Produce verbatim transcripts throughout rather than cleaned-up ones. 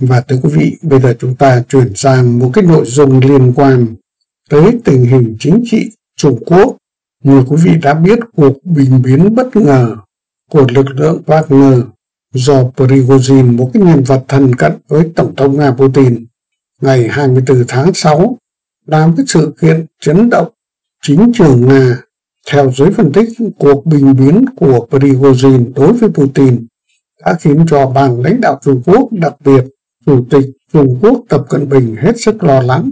Và thưa quý vị, bây giờ chúng ta chuyển sang một cái nội dung liên quan tới tình hình chính trị Trung Quốc. Như quý vị đã biết, cuộc bình biến bất ngờ của lực lượng Wagner do Prigozhin, một cái nhân vật thân cận với Tổng thống Nga Putin, ngày hai mươi tư tháng sáu làm cái sự kiện chấn động chính trường Nga. Theo giới phân tích, cuộc bình biến của Prigozhin đối với Putin đã khiến cho ban lãnh đạo Trung Quốc, đặc biệt Chủ tịch Trung Quốc Tập Cận Bình hết sức lo lắng.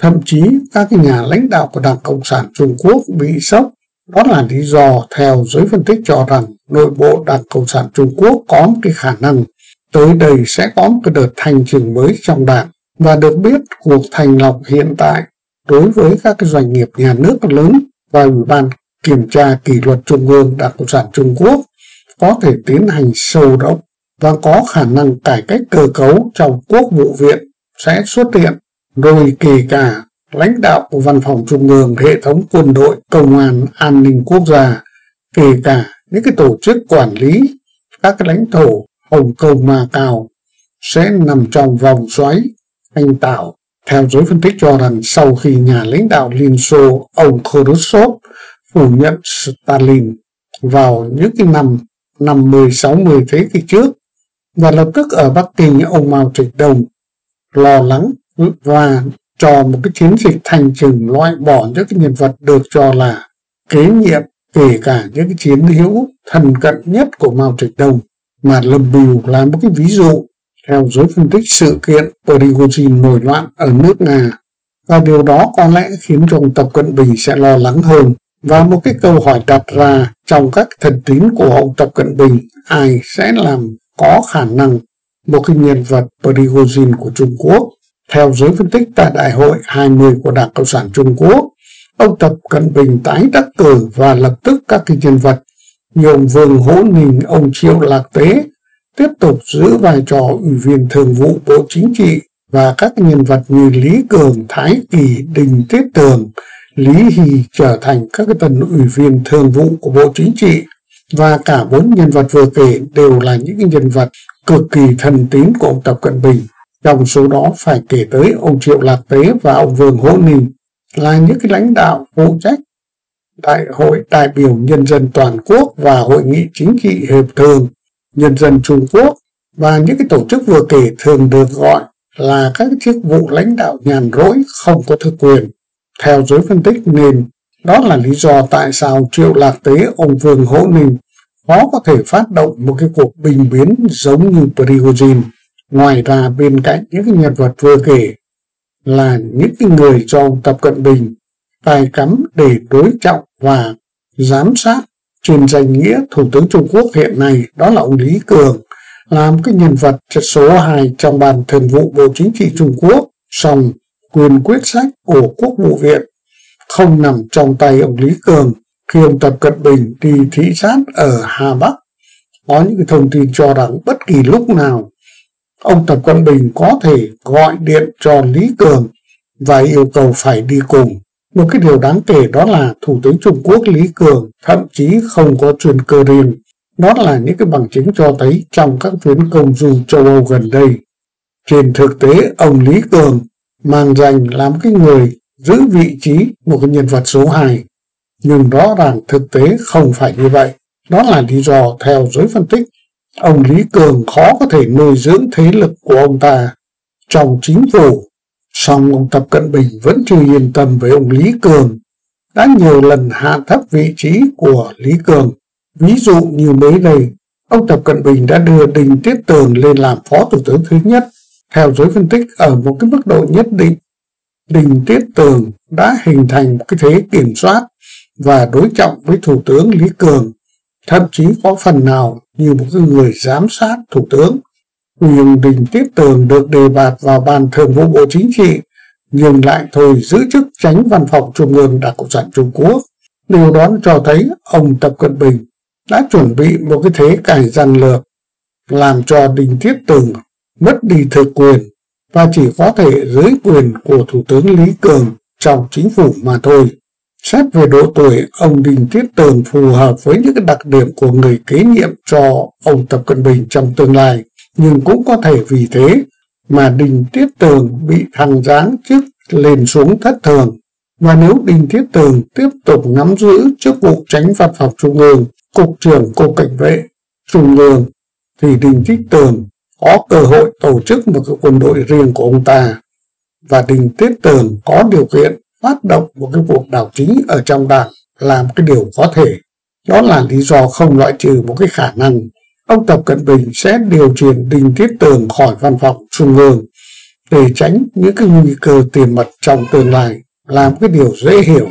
Thậm chí các nhà lãnh đạo của Đảng Cộng sản Trung Quốc bị sốc. Đó là lý do theo giới phân tích cho rằng nội bộ Đảng Cộng sản Trung Quốc có một cái khả năng tới đây sẽ có một cái đợt thanh trừng mới trong đảng. Và được biết, cuộc thành lọc hiện tại đối với các cái doanh nghiệp nhà nước lớn và Ủy ban Kiểm tra Kỷ luật Trung ương Đảng Cộng sản Trung Quốc có thể tiến hành sâu rộng, và có khả năng cải cách cơ cấu trong Quốc vụ viện sẽ xuất hiện, rồi kể cả lãnh đạo của Văn phòng Trung ương, hệ thống quân đội, công an, an ninh quốc gia, kể cả những cái tổ chức quản lý các cái lãnh thổ Hồng Kông, Macau sẽ nằm trong vòng xoáy anh tạo. Theo giới phân tích cho rằng sau khi nhà lãnh đạo Liên Xô ông Khrushchev phủ nhận Stalin vào những cái năm năm mươi sáu mươi thế kỷ trước, và lập tức ở Bắc Kinh ông Mao Trạch Đông lo lắng và cho một cái chiến dịch thanh trừng loại bỏ những cái nhân vật được cho là kế nhiệm, kể cả những cái chiến hữu thân cận nhất của Mao Trạch Đông, mà Lâm Biêu là một cái ví dụ. Theo giới phân tích, sự kiện Prigozhin nổi loạn ở nước Nga, và điều đó có lẽ khiến ông Tập Cận Bình sẽ lo lắng hơn. Và một cái câu hỏi đặt ra trong các thần tín của ông Tập Cận Bình, ai sẽ làm có khả năng một cái nhân vật Prigozhin của Trung Quốc? Theo giới phân tích, tại Đại hội hai mươi của Đảng Cộng sản Trung Quốc, ông Tập Cận Bình tái đắc cử và lập tức các cái nhân vật như ông Vương Hồng Ninh, ông Triệu Lạc Tế tiếp tục giữ vai trò Ủy viên Thường vụ Bộ Chính trị, và các nhân vật như Lý Cường, Thái Kỳ, Đinh Tiết Tường, Lý Hy trở thành các cái tân Ủy viên Thường vụ của Bộ Chính trị. Và cả bốn nhân vật vừa kể đều là những nhân vật cực kỳ thân tín của ông Tập Cận Bình. Trong số đó phải kể tới ông Triệu Lạc Tế và ông Vương Hồng Ninh là những cái lãnh đạo phụ trách Đại hội đại biểu nhân dân toàn quốc và Hội nghị chính trị hiệp thương nhân dân Trung Quốc. Và những cái tổ chức vừa kể thường được gọi là các chức vụ lãnh đạo nhàn rỗi, không có thực quyền. Theo giới phân tích, nên đó là lý do tại sao Triệu Lạc Tế, ông Vương Hồng Ninh khó có thể phát động một cái cuộc bình biến giống như Prigozhin. Ngoài ra, bên cạnh những nhân vật vừa kể là những cái người do ông Tập Cận Bình cài cắm để đối trọng và giám sát trên danh nghĩa Thủ tướng Trung Quốc hiện nay, đó là ông Lý Cường, là một cái nhân vật số hai trong Ban Thường vụ Bộ Chính trị Trung Quốc, song quyền quyết sách của Quốc vụ viện không nằm trong tay ông Lý Cường. Khi ông Tập Cận Bình đi thị sát ở Hà Bắc, có những thông tin cho rằng bất kỳ lúc nào ông Tập Cận Bình có thể gọi điện cho Lý Cường và yêu cầu phải đi cùng. Một cái điều đáng kể đó là Thủ tướng Trung Quốc Lý Cường thậm chí không có chuyên cơ riêng. Đó là những cái bằng chứng cho thấy trong các chuyến công du châu Âu gần đây. Trên thực tế, ông Lý Cường mang danh làm cái người giữ vị trí một cái nhân vật số hai, nhưng rõ ràng thực tế không phải như vậy. Đó là lý do theo giới phân tích, ông Lý Cường khó có thể nuôi dưỡng thế lực của ông ta trong chính phủ. Song ông Tập Cận Bình vẫn chưa yên tâm với ông Lý Cường, đã nhiều lần hạ thấp vị trí của Lý Cường. Ví dụ như mới đây, ông Tập Cận Bình đã đưa Đinh Tiết Tường lên làm Phó Thủ tướng thứ nhất. Theo giới phân tích, ở một cái mức độ nhất định, Đinh Tiết Tường đã hình thành một cái thế kiểm soát và đối trọng với Thủ tướng Lý Cường, thậm chí có phần nào như một người giám sát Thủ tướng. Quyền Đinh Tiết Tường được đề bạt vào Ban Thường vụ Bộ Chính trị, nhưng lại thôi giữ chức Chánh Văn phòng Trung ương Đảng Cộng sản Trung Quốc. Điều đó cho thấy ông Tập Cận Bình đã chuẩn bị một cái thế cải răng lược, làm cho Đinh Tiết Tường mất đi thực quyền và chỉ có thể dưới quyền của Thủ tướng Lý Cường trong chính phủ mà thôi. Xét về độ tuổi, ông Đinh Tiết Tường phù hợp với những đặc điểm của người kế nhiệm cho ông Tập Cận Bình trong tương lai, nhưng cũng có thể vì thế mà Đinh Tiết Tường bị thăng giáng chức lên xuống thất thường, và nếu Đinh Tiết Tường tiếp tục nắm giữ chức vụ Chánh Văn phòng Trung ương, Cục trưởng Cục Cảnh vệ Trung ương, thì Đinh Tiết Tường có cơ hội tổ chức một cái quân đội riêng của ông ta, và Đinh Tiết Tường có điều kiện phát động một cái cuộc đảo chính ở trong đảng làm cái điều có thể. Đó là lý do không loại trừ một cái khả năng ông Tập Cận Bình sẽ điều chuyển Đinh Tiết Tường khỏi văn phòng Trung ương để tránh những cái nguy cơ tiềm mật trong tương lai, làm cái điều dễ hiểu.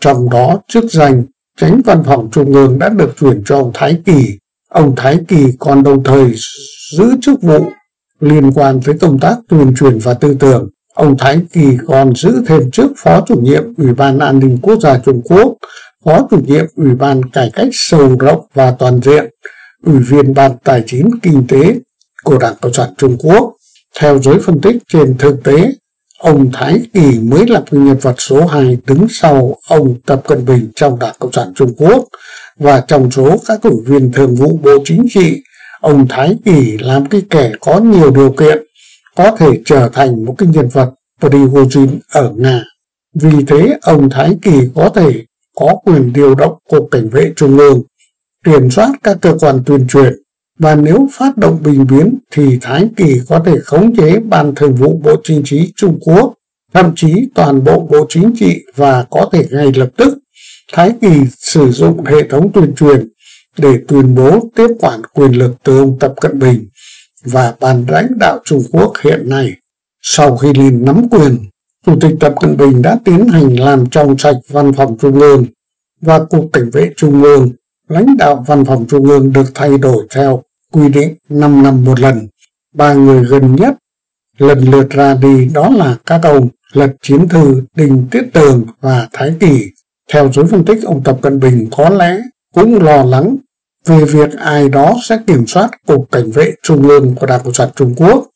Trong đó, chức danh Chánh Văn phòng Trung ương đã được chuyển cho ông Thái Kỳ. Ông Thái Kỳ còn đồng thời giữ chức vụ liên quan tới công tác tuyên truyền và tư tưởng. Ông Thái Kỳ còn giữ thêm chức Phó Chủ nhiệm Ủy ban An ninh Quốc gia Trung Quốc, Phó Chủ nhiệm Ủy ban Cải cách sâu rộng và toàn diện, Ủy viên Ban Tài chính Kinh tế của Đảng Cộng sản Trung Quốc. Theo giới phân tích trên thực tế, ông Thái Kỳ mới là nhân vật số hai đứng sau ông Tập Cận Bình trong Đảng Cộng sản Trung Quốc, và trong số các ủy viên thường vụ Bộ Chính trị, ông Thái Kỳ làm cái kẻ có nhiều điều kiện có thể trở thành một cái nhân vật Prigozhin ở Nga. Vì thế, ông Thái Kỳ có thể có quyền điều động Cục Cảnh vệ Trung ương, kiểm soát các cơ quan tuyên truyền, và nếu phát động bình biến thì Thái Kỳ có thể khống chế Ban Thường vụ Bộ Chính trị Trung Quốc, thậm chí toàn bộ Bộ Chính trị, và có thể ngay lập tức Thái Kỳ sử dụng hệ thống tuyên truyền để tuyên bố tiếp quản quyền lực từ ông Tập Cận Bình và ban lãnh đạo Trung Quốc hiện nay. Sau khi lên nắm quyền, Chủ tịch Tập Cận Bình đã tiến hành làm trong sạch Văn phòng Trung ương và Cục Cảnh vệ Trung ương. Lãnh đạo Văn phòng Trung ương được thay đổi theo quy định năm năm một lần. Ba người gần nhất lần lượt ra đi, đó là các ông Lật Chiến Thư, Đinh Tiết Tường và Thái Kỳ. Theo giới phân tích, ông Tập Cận Bình có lẽ cũng lo lắng về việc ai đó sẽ kiểm soát Cục Cảnh vệ Trung ương của Đảng Cộng sản Trung Quốc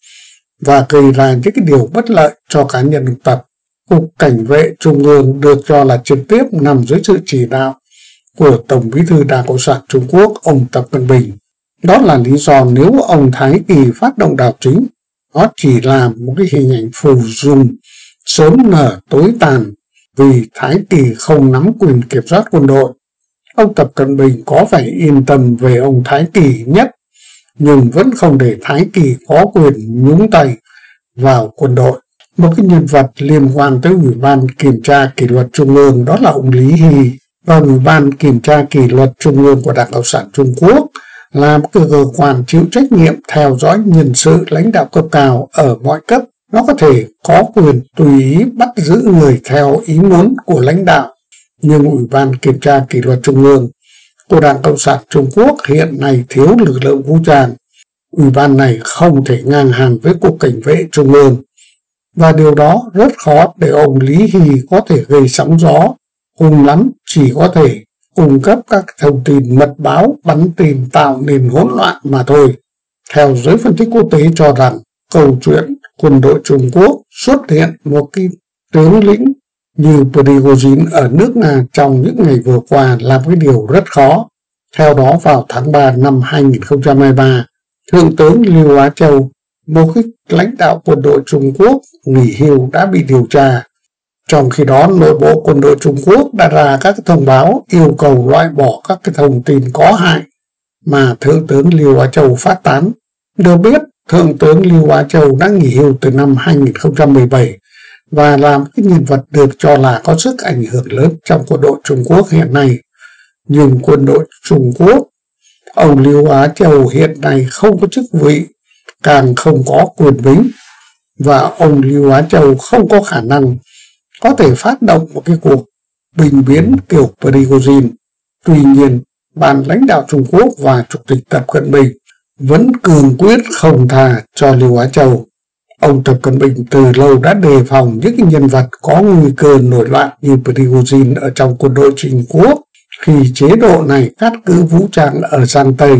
và gây ra những cái điều bất lợi cho cá nhân ông Tập. Cục Cảnh vệ Trung ương được cho là trực tiếp nằm dưới sự chỉ đạo của Tổng Bí thư Đảng Cộng sản Trung Quốc ông Tập Cận Bình. Đó là lý do nếu ông Thái Kỳ phát động đảo chính, nó chỉ là một cái hình ảnh phù dung, sớm nở tối tàn, vì Thái Kỳ không nắm quyền kiểm soát quân đội. Ông Tập Cận Bình có vẻ yên tâm về ông Thái Kỳ nhất, nhưng vẫn không để Thái Kỳ có quyền nhúng tay vào quân đội. Một cái nhân vật liên quan tới Ủy ban Kiểm tra Kỷ luật Trung ương, đó là ông Lý Hy, và Ủy ban Kiểm tra Kỷ luật Trung ương của Đảng Cộng sản Trung Quốc là một cơ quan chịu trách nhiệm theo dõi nhân sự lãnh đạo cấp cao ở mọi cấp. Nó có thể có quyền tùy ý bắt giữ người theo ý muốn của lãnh đạo, nhưng Ủy ban Kiểm tra Kỷ luật Trung ương của Đảng Cộng sản Trung Quốc hiện nay thiếu lực lượng vũ trang. Ủy ban này không thể ngang hàng với Cục Cảnh vệ Trung ương, và điều đó rất khó để ông Lý Hy có thể gây sóng gió. Cùng lắm chỉ có thể cung cấp các thông tin mật báo, bắn tin tạo nên hỗn loạn mà thôi. Theo giới phân tích quốc tế cho rằng, câu chuyện quân đội Trung Quốc xuất hiện một cái tướng lĩnh như Prigozhin ở nước Nga trong những ngày vừa qua là cái điều rất khó. Theo đó, vào tháng ba năm hai nghìn không trăm hai mươi ba, Thượng tướng Lưu Á Châu, một cái lãnh đạo quân đội Trung Quốc nghỉ hưu, đã bị điều tra. Trong khi đó, nội bộ quân đội Trung Quốc đã ra các thông báo yêu cầu loại bỏ các cái thông tin có hại mà Thượng tướng Lưu Á Châu phát tán. Được biết, Thượng tướng Lưu Á Châu đã nghỉ hưu từ năm hai nghìn không trăm mười bảy và làm cái nhân vật được cho là có sức ảnh hưởng lớn trong quân đội Trung Quốc hiện nay. Nhưng quân đội Trung Quốc, ông Lưu Á Châu hiện nay không có chức vị, càng không có quyền bính, và ông Lưu Á Châu không có khả năng có thể phát động một cái cuộc bình biến kiểu Prigozhin. Tuy nhiên, ban lãnh đạo Trung Quốc và Chủ tịch Tập Cận Bình vẫn cương quyết không tha cho Lưu Á Châu. Ông Tập Cận Bình từ lâu đã đề phòng những nhân vật có nguy cơ nổi loạn như Prigozhin ở trong quân đội Trung Quốc, khi chế độ này cát cứ vũ trang ở Giang Tây.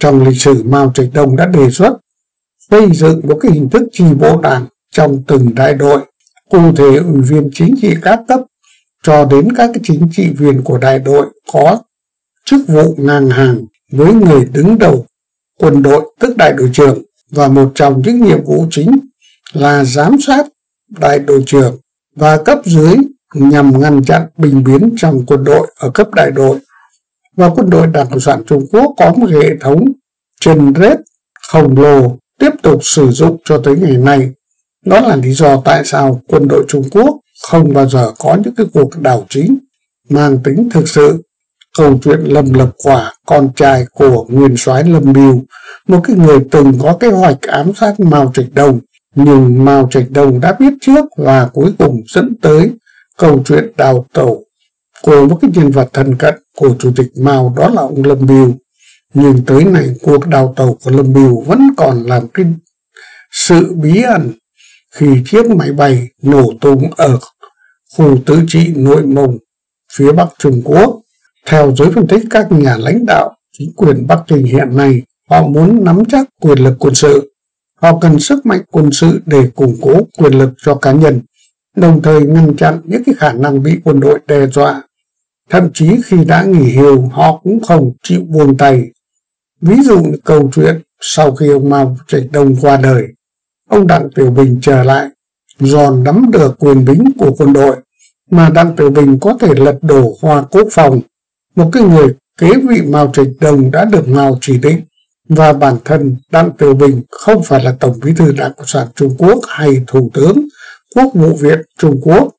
Trong lịch sử, Mao Trạch Đông đã đề xuất xây dựng một cái hình thức chi bộ đảng trong từng đại đội. Cụ thể, ủy viên chính trị các cấp cho đến các chính trị viên của đại đội có chức vụ ngang hàng với người đứng đầu quân đội, tức đại đội trưởng, và một trong những nhiệm vụ chính là giám sát đại đội trưởng và cấp dưới nhằm ngăn chặn bình biến trong quân đội ở cấp đại đội. Và quân đội Đảng Cộng sản Trung Quốc có một hệ thống chân rết khổng lồ tiếp tục sử dụng cho tới ngày nay. Đó là lý do tại sao quân đội Trung Quốc không bao giờ có những cái cuộc đảo chính mang tính thực sự. Câu chuyện Lâm Lập Quả, con trai của nguyên soái Lâm Biêu, một cái người từng có kế hoạch ám sát Mao Trạch Đông, nhưng Mao Trạch Đông đã biết trước và cuối cùng dẫn tới câu chuyện đào tẩu của một cái nhân vật thân cận của Chủ tịch Mao, đó là ông Lâm Biêu. Nhưng tới nay cuộc đào tẩu của Lâm Biêu vẫn còn làm cái sự bí ẩn khi chiếc máy bay nổ tung ở khu tự trị Nội Mông phía Bắc Trung Quốc. Theo giới phân tích, các nhà lãnh đạo chính quyền Bắc Kinh hiện nay, họ muốn nắm chắc quyền lực quân sự. Họ cần sức mạnh quân sự để củng cố quyền lực cho cá nhân, đồng thời ngăn chặn những cái khả năng bị quân đội đe dọa. Thậm chí khi đã nghỉ hưu, họ cũng không chịu buông tay. Ví dụ như câu chuyện sau khi ông Mao Trạch Đông qua đời, ông Đặng Tiểu Bình trở lại, giòn nắm được quyền bính của quân đội, mà Đặng Tiểu Bình có thể lật đổ Hoa Quốc Phòng, một cái người kế vị Mao Trạch Đông đã được Mao chỉ định, và bản thân Đặng Tiểu Bình không phải là Tổng Bí thư Đảng Cộng sản Trung Quốc hay Thủ tướng Quốc vụ viện Trung Quốc.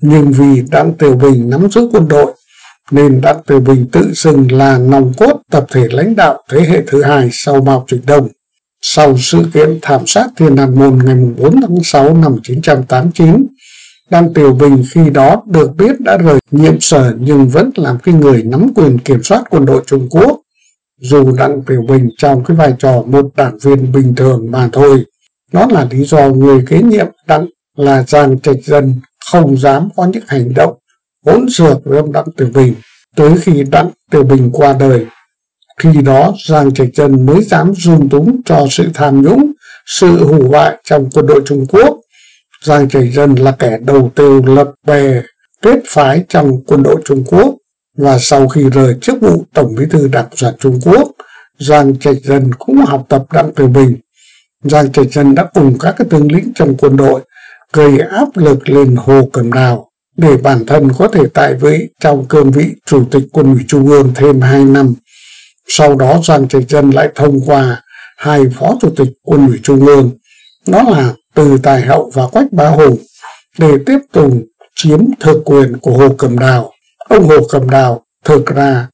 Nhưng vì Đặng Tiểu Bình nắm giữ quân đội, nên Đặng Tiểu Bình tự xưng là nòng cốt tập thể lãnh đạo thế hệ thứ hai sau Mao Trạch Đông. Sau sự kiện thảm sát Thiên An Môn ngày bốn tháng sáu năm một nghìn chín trăm tám mươi chín, Đặng Tiểu Bình khi đó được biết đã rời nhiệm sở nhưng vẫn làm cái người nắm quyền kiểm soát quân đội Trung Quốc, dù Đặng Tiểu Bình trong cái vai trò một đảng viên bình thường mà thôi. Đó là lý do người kế nhiệm Đặng là Giang Trạch Dân không dám có những hành động hỗn xược với ông Đặng Tiểu Bình. Tới khi Đặng Tiểu Bình qua đời, khi đó Giang Trạch Dân mới dám dung túng cho sự tham nhũng, sự hủ bại trong quân đội Trung Quốc. Giang Trạch Dân là kẻ đầu tiêu lập bè kết phái trong quân đội Trung Quốc, và sau khi rời chức vụ Tổng Bí thư Đảng Cộng sản Trung Quốc, Giang Trạch Dân cũng học tập Đặng Tiểu Bình. Giang Trạch Dân đã cùng các cái tướng lĩnh trong quân đội gây áp lực lên Hồ Cẩm Đào để bản thân có thể tại vị trong cương vị Chủ tịch Quân ủy Trung ương thêm hai năm. Sau đó Giang Trạch Dân lại thông qua hai Phó Chủ tịch Quân ủy Trung ương, đó là Từ Tài Hậu và Quách Bá Hùng, để tiếp tục chiếm thực quyền của Hồ Cẩm Đào. Ông Hồ Cẩm Đào thực ra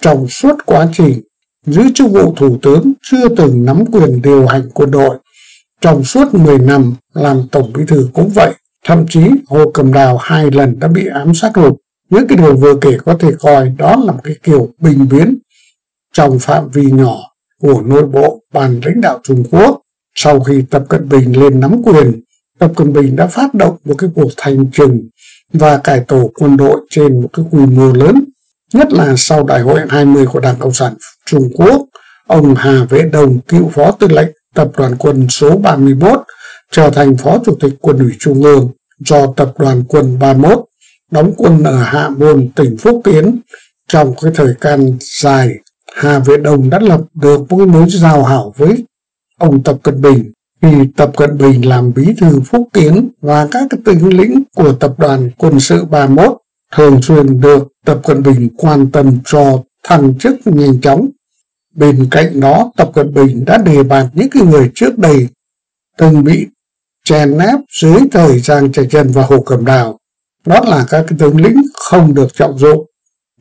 trong suốt quá trình giữ chức vụ Thủ tướng chưa từng nắm quyền điều hành quân đội. Trong suốt mười năm làm Tổng Bí thư cũng vậy. Thậm chí Hồ Cẩm Đào hai lần đã bị ám sát hụt. Những cái điều vừa kể có thể coi đó là một cái kiểu bình biến trong phạm vi nhỏ của nội bộ ban lãnh đạo Trung Quốc. Sau khi Tập Cận Bình lên nắm quyền, Tập Cận Bình đã phát động một cái cuộc thanh trừng và cải tổ quân đội trên một cái quy mô lớn, nhất là sau Đại hội hai mươi của Đảng Cộng sản Trung Quốc. Ông Hà Vệ Đồng, cựu Phó Tư lệnh Tập đoàn quân số ba mươi mốt, trở thành Phó Chủ tịch Quân ủy Trung ương do Tập đoàn quân ba mươi mốt, đóng quân ở Hạ Môn, tỉnh Phúc Kiến. Trong cái thời gian dài, Hà Vệ Đồng đã lập được một cái mối giao hảo với ông Tập Cận Bình. Khi Tập Cận Bình làm Bí thư Phúc Kiến và các cái tướng lĩnh của Tập đoàn quân sự ba mươi mốt thường xuyên được Tập Cận Bình quan tâm cho thăng chức nhanh chóng. Bên cạnh đó, Tập Cận Bình đã đề bạt những cái người trước đây từng bị chèn ép dưới thời Giang Trạch Dân và Hồ Cẩm Đào, đó là các cái tướng lĩnh không được trọng dụng,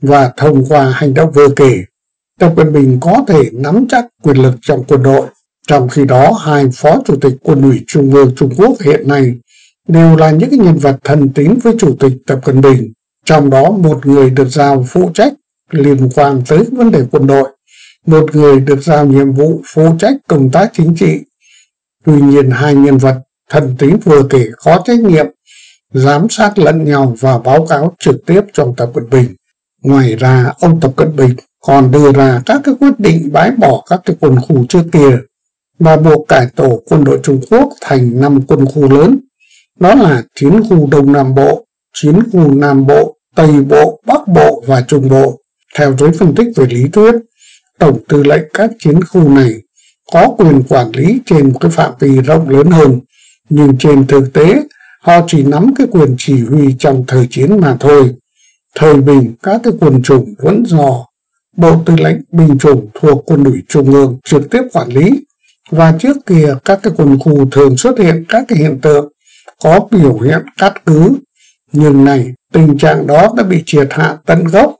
và thông qua hành động vừa kể, Tập Cận Bình có thể nắm chắc quyền lực trong quân đội. Trong khi đó, hai Phó Chủ tịch Quân ủy Trung ương Trung Quốc hiện nay đều là những cái nhân vật thân tín với Chủ tịch Tập Cận Bình, trong đó một người được giao phụ trách liên quan tới vấn đề quân đội, một người được giao nhiệm vụ phụ trách công tác chính trị. Tuy nhiên, hai nhân vật thân tín vừa kể có trách nhiệm giám sát lẫn nhau và báo cáo trực tiếp cho Tập Cận Bình. Ngoài ra, ông Tập Cận Bình còn đưa ra các cái quyết định bãi bỏ các cái quân khu trước kia và buộc cải tổ quân đội Trung Quốc thành năm quân khu lớn, đó là chiến khu Đông Nam Bộ, chiến khu Nam Bộ, Tây Bộ, Bắc Bộ và Trung Bộ. Theo giới phân tích về lý thuyết, Tổng tư lệnh các chiến khu này có quyền quản lý trên một cái phạm vi rộng lớn hơn, nhưng trên thực tế họ chỉ nắm cái quyền chỉ huy trong thời chiến mà thôi. Thời bình, các cái quân chủng vẫn do Bộ Tư lệnh Binh chủng thuộc Quân ủy Trung ương trực tiếp quản lý, và trước kia các cái quân khu thường xuất hiện các cái hiện tượng có biểu hiện cắt cứ, nhưng này tình trạng đó đã bị triệt hạ tận gốc,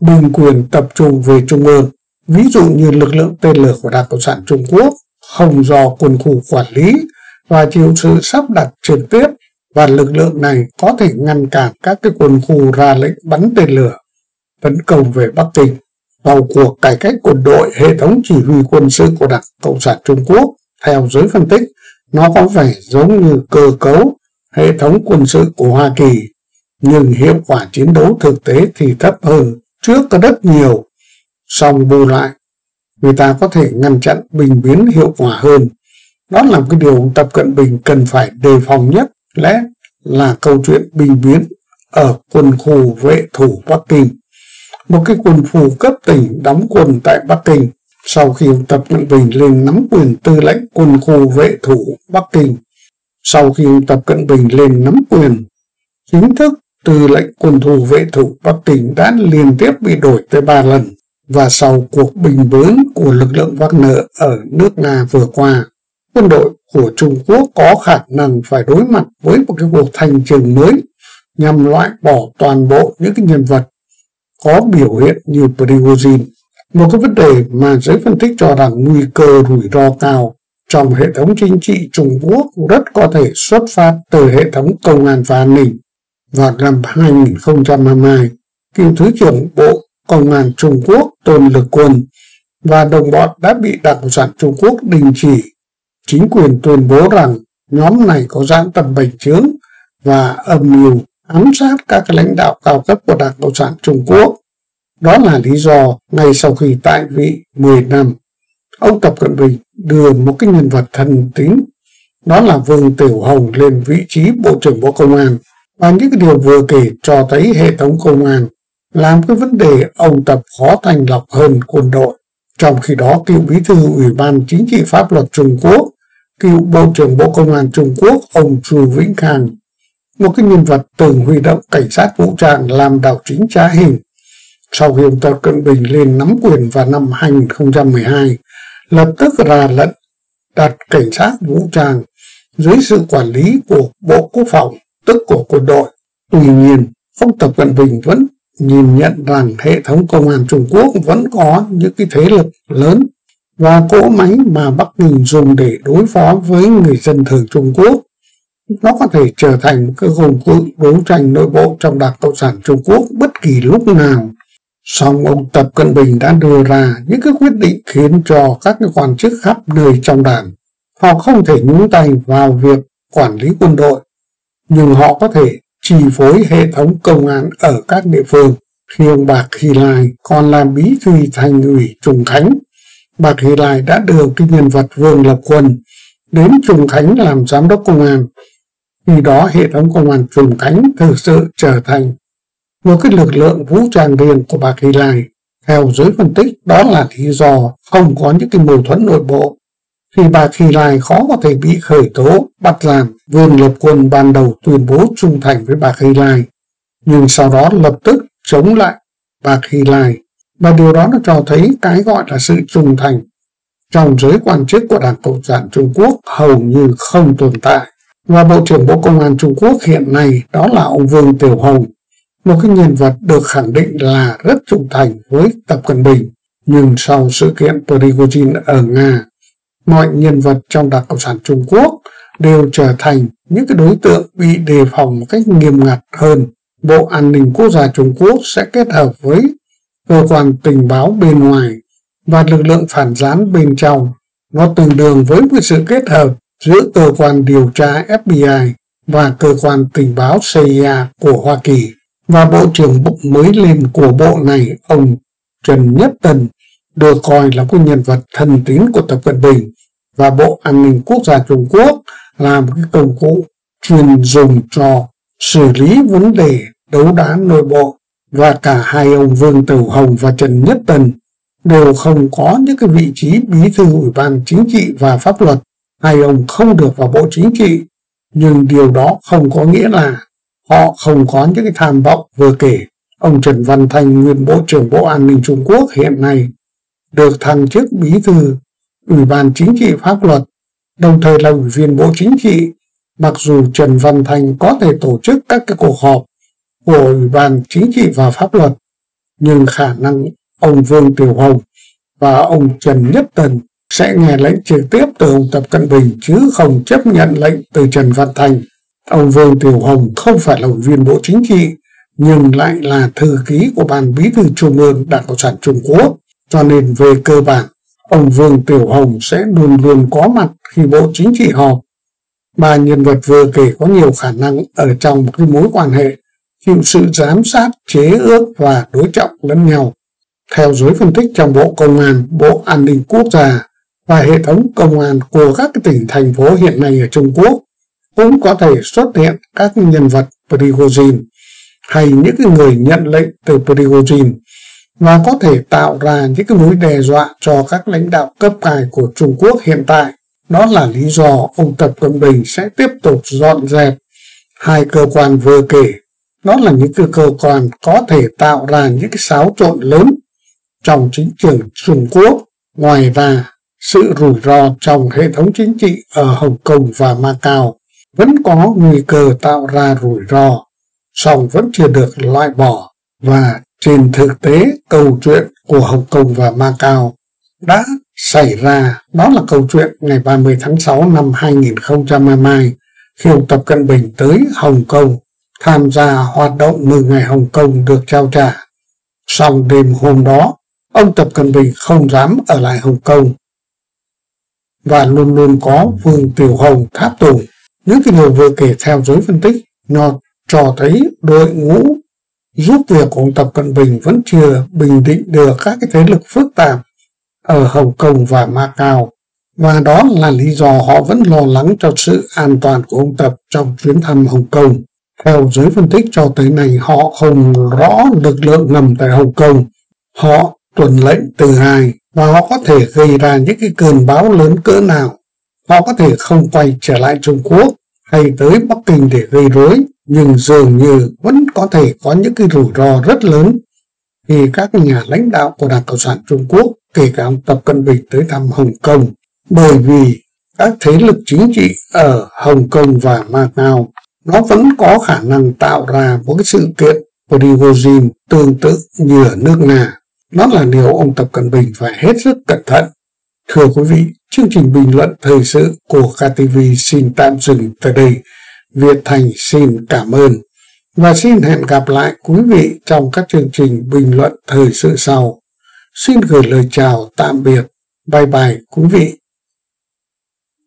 binh quyền tập trung về trung ương. Ví dụ như lực lượng tên lửa của Đảng Cộng sản Trung Quốc không do quân khu quản lý và chịu sự sắp đặt trực tiếp, và lực lượng này có thể ngăn cản các cái quân khu ra lệnh bắn tên lửa tấn công về Bắc Kinh. Sau cuộc cải cách quân đội, hệ thống chỉ huy quân sự của Đảng Cộng sản Trung Quốc, theo giới phân tích, nó có vẻ giống như cơ cấu hệ thống quân sự của Hoa Kỳ, nhưng hiệu quả chiến đấu thực tế thì thấp hơn trước có rất nhiều. Song bù lại, người ta có thể ngăn chặn binh biến hiệu quả hơn. Đó là một cái điều Tập Cận Bình cần phải đề phòng nhất, lẽ là câu chuyện binh biến ở quân khu vệ thủ Bắc Kinh. Một cái quân khu cấp tỉnh đóng quân tại Bắc Kinh. Sau khi Tập Cận Bình lên nắm quyền tư lệnh quân khu vệ thủ Bắc Kinh, sau khi Tập Cận Bình lên nắm quyền chính thức, tư lệnh quân khu vệ thủ Bắc Kinh đã liên tiếp bị đổi tới ba lần, và sau cuộc bình biến của lực lượng Wagner ở nước Nga vừa qua, quân đội của Trung Quốc có khả năng phải đối mặt với một cái cuộc thanh trừng mới nhằm loại bỏ toàn bộ những cái nhân vật có biểu hiện như Prigozhin. Một cái vấn đề mà giới phân tích cho rằng nguy cơ rủi ro cao trong hệ thống chính trị Trung Quốc rất có thể xuất phát từ hệ thống công an và an ninh. Vào năm hai nghìn không trăm hai mươi hai, cựu Thứ trưởng Bộ Công an Trung Quốc Tôn Lực Quân và đồng bọn đã bị Đảng Cộng sản Trung Quốc đình chỉ. Chính quyền tuyên bố rằng nhóm này có dã tâm bành trướng và âm mưu ám sát các lãnh đạo cao cấp của Đảng Cộng sản Trung Quốc. Đó là lý do ngay sau khi tại vị mười năm, ông Tập Cận Bình đưa một cái nhân vật thân tín, đó là Vương Tiểu Hồng, lên vị trí Bộ trưởng Bộ Công an. Và những cái điều vừa kể cho thấy hệ thống công an làm cái vấn đề ông Tập khó thành lọc hơn quân đội. Trong khi đó, cựu bí thư Ủy ban Chính trị Pháp luật Trung Quốc, cựu Bộ trưởng Bộ Công an Trung Quốc ông Chu Vĩnh Khang, một cái nhân vật từng huy động cảnh sát vũ trang làm đảo chính trá hình. Sau khi ông Tập Cận Bình lên nắm quyền vào năm hai nghìn không trăm mười hai, lập tức ra lệnh đặt cảnh sát vũ trang dưới sự quản lý của Bộ Quốc phòng, tức của quân đội. Tuy nhiên, ông Tập Cận Bình vẫn nhìn nhận rằng hệ thống công an Trung Quốc vẫn có những cái thế lực lớn và cỗ máy mà Bắc Kinh dùng để đối phó với người dân thường Trung Quốc. Nó có thể trở thành một cái công cụ đấu tranh nội bộ trong Đảng Cộng sản Trung Quốc bất kỳ lúc nào. Song ông Tập Cận Bình đã đưa ra những cái quyết định khiến cho các cái quan chức khắp nơi trong đảng, họ không thể nhúng tay vào việc quản lý quân đội, nhưng họ có thể chi phối hệ thống công an ở các địa phương. Khi ông Bạc Hy Lai còn làm bí thư thành ủy Trùng Khánh, Bạc Hy Lai đã đưa cái nhân vật Vương Lập Quân đến Trùng Khánh làm giám đốc công an. Khi đó hệ thống công an Trùng Khánh thực sự trở thành một cái lực lượng vũ trang riêng của Bạc Hy Lai. Theo giới phân tích, đó là lý do không có những cái mâu thuẫn nội bộ, thì Bạc Hy Lai khó có thể bị khởi tố, bắt giam. Vương Lập Quân ban đầu tuyên bố trung thành với Bạc Hy Lai, nhưng sau đó lập tức chống lại Bạc Hy Lai, và điều đó nó cho thấy cái gọi là sự trung thành trong giới quan chức của Đảng Cộng sản Trung Quốc hầu như không tồn tại. Và Bộ trưởng Bộ Công an Trung Quốc hiện nay đó là ông Vương Tiểu Hồng, một cái nhân vật được khẳng định là rất trung thành với Tập Cận Bình. Nhưng sau sự kiện Prigozhin ở Nga, mọi nhân vật trong Đảng Cộng sản Trung Quốc đều trở thành những cái đối tượng bị đề phòng một cách nghiêm ngặt hơn. Bộ An ninh Quốc gia Trung Quốc sẽ kết hợp với cơ quan tình báo bên ngoài và lực lượng phản gián bên trong. Nó tương đương với một sự kết hợp giữa cơ quan điều tra ép bi ai và cơ quan tình báo xê i a của Hoa Kỳ. Và Bộ trưởng mới lên của bộ này, ông Trần Nhất Tân, được coi là một nhân vật thân tín của Tập Cận Bình, và Bộ An ninh Quốc gia Trung Quốc là một cái công cụ chuyên dùng cho xử lý vấn đề đấu đá nội bộ. Và cả hai ông Vương Tiểu Hồng và Trần Nhất Tân đều không có những cái vị trí bí thư Ủy ban Chính trị và Pháp luật. Hai ông không được vào Bộ Chính trị, nhưng điều đó không có nghĩa là họ không có những cái tham vọng vừa kể. Ông Trần Văn Thanh, nguyên Bộ trưởng Bộ An ninh Trung Quốc, hiện nay được thăng chức bí thư Ủy ban Chính trị Pháp luật, đồng thời là Ủy viên Bộ Chính trị. Mặc dù Trần Văn Thanh có thể tổ chức các cái cuộc họp của Ủy ban Chính trị và Pháp luật, nhưng khả năng ông Vương Tiểu Hồng và ông Trần Nhất Tân sẽ nghe lệnh trực tiếp từ ông Tập Cận Bình chứ không chấp nhận lệnh từ Trần Văn Thanh. Ông Vương Tiểu Hồng không phải là Ủy viên Bộ Chính trị nhưng lại là thư ký của Ban Bí thư Trung ương Đảng Cộng sản Trung Quốc, cho nên về cơ bản ông Vương Tiểu Hồng sẽ luôn luôn có mặt khi Bộ Chính trị họp. Ba nhân vật vừa kể có nhiều khả năng ở trong cái mối quan hệ chịu sự giám sát, chế ước và đối trọng lẫn nhau. Theo giới phân tích trong Bộ Công an, Bộ An ninh Quốc gia và hệ thống công an của các tỉnh thành phố hiện nay ở Trung Quốc cũng có thể xuất hiện các nhân vật Prigozhin hay những người nhận lệnh từ Prigozhin và có thể tạo ra những cái mối đe dọa cho các lãnh đạo cấp cao của Trung Quốc hiện tại. Đó là lý do ông Tập Cận Bình sẽ tiếp tục dọn dẹp hai cơ quan vừa kể. Đó là những cái cơ quan có thể tạo ra những cái xáo trộn lớn trong chính trường Trung Quốc. Ngoài ra, sự rủi ro trong hệ thống chính trị ở Hồng Kông và Macau vẫn có nguy cơ tạo ra rủi ro, song vẫn chưa được loại bỏ. Và trên thực tế, câu chuyện của Hồng Kông và Macau đã xảy ra. Đó là câu chuyện ngày ba mươi tháng sáu năm hai nghìn không trăm hai mươi hai, khi ông Tập Cận Bình tới Hồng Kông tham gia hoạt động mừng ngày Hồng Kông được trao trả. Song đêm hôm đó, ông Tập Cận Bình không dám ở lại Hồng Kông và luôn luôn có Vương Tiểu Hồng tháp tùng. Những cái điều vừa kể theo giới phân tích nó cho thấy đội ngũ giúp việc của ông Tập Cận Bình vẫn chưa bình định được các cái thế lực phức tạp ở Hồng Kông và Macau, và đó là lý do họ vẫn lo lắng cho sự an toàn của ông Tập trong chuyến thăm Hồng Kông. Theo giới phân tích, cho tới nay họ không rõ lực lượng ngầm tại Hồng Kông, họ tuần lệnh từ ai và họ có thể gây ra những cái cơn bão lớn cỡ nào. Họ có thể không quay trở lại Trung Quốc hay tới Bắc Kinh để gây rối, nhưng dường như vẫn có thể có những cái rủi ro rất lớn khi các nhà lãnh đạo của Đảng Cộng sản Trung Quốc, kể cả ông Tập Cận Bình, tới thăm Hồng Kông, bởi vì các thế lực chính trị ở Hồng Kông và Macau nó vẫn có khả năng tạo ra một cái sự kiện Prigozhin tương tự như ở nước Nga. Đó là điều ông Tập Cận Bình phải hết sức cẩn thận. Thưa quý vị, chương trình bình luận thời sự của ca tê vê xin tạm dừng tại đây. Việt Thành xin cảm ơn và xin hẹn gặp lại quý vị trong các chương trình bình luận thời sự sau. Xin gửi lời chào tạm biệt. Bye bye quý vị.